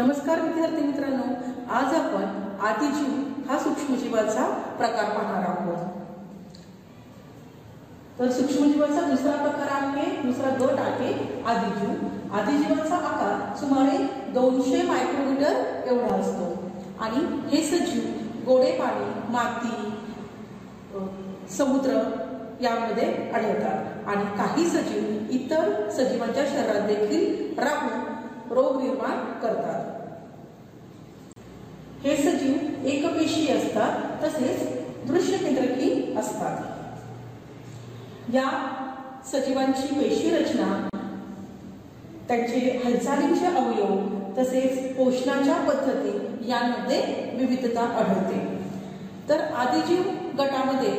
नमस्कार विद्यार्थी मित्रांनो, आज आपण आदिजीव हा सूक्ष्मजीवाचा प्रकार पाहणार आहोत। तर सूक्ष्मजीवाचा दुसरा प्रकार आहे, दुसरा गट आहे आदिजीव। आदिजीवाचा आकार सुमारे 200 मायक्रोमीटर एवढा असतो आणि हे सजीव गोडे पाणी, माती, समुद्र यामध्ये आढळतात आणि काही सजीव इतर सजीवांच्या शरीरात देखील राहून रोग निर्माण करतात। हे सजीव एकपेशी असतात तसेच दृश्य केंद्रकी असतात। या सजीवांची पेशी रचना, त्यांचे हालचालींचे अवयव तसेच पोषणाच्या पद्धती यांमध्ये विविधता आढळते। तर आदिजीव गटामध्ये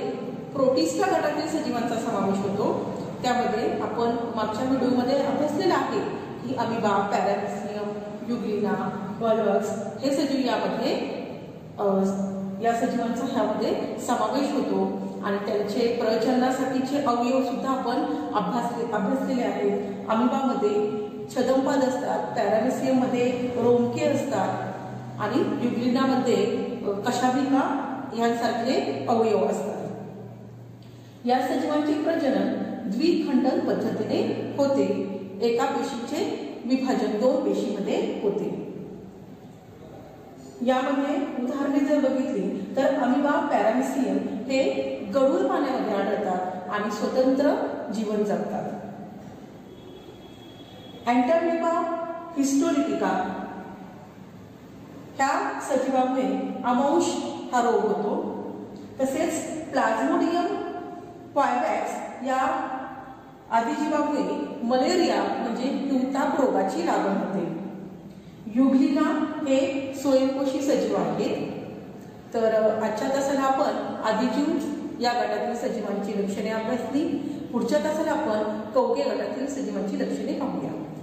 प्रोटिस्टा गटातील सजीवांचा समावेश होतो। त्यामध्ये आपण मागच्या व्हिडिओमध्ये अभ्यासलेला आहे की अमिबा, पॅराबॅक्टेरियम, युग्लिना, बर्बक्स हे सजीव यामध्ये या सजीवांचा ह्यामध्ये समावेश होतो आणि त्यांचे प्रजननासाठीचे अवयव सुद्धा आपण अभ्यासलेले आहेत। अमिबामध्ये छदमपाद असतात, पॅराबॅक्टेरियममध्ये रोमके असतात आणि युग्लिनामध्ये कशाभिका यांसारखे अवयव असतात। या सजीवांचे प्रजनन द्विखंडन पद्धतीने होते। एका पेशीचे विभाजन दोन पेशीमध्ये होते। यामध्ये उदाहरणे जर बघितली तर अमिबा, पॅरामिसियम हे गढूळ पाण्यामध्ये आढळतात आणि स्वतंत्र जीवन जगतात। अँटर्निबा हिस्टोलिटिका ह्या सजीवांमध्ये अमांश हा रोग होतो। तसेच प्लाझ्मोडियम पायवॅक्स या आदिजीवामुळे मलेरिया म्हणजे हिवताप रोगाची लागण होते। युग्लिना हे स्वयंपोषी सजीव आहेत। तर आजच्या तासाला आपण आदिजीव या गटातील सजीवांची लक्षणे अभ्यासली। पुढच्या तासाला आपण कवके गटातील सजीवांची लक्षणे पाहूया।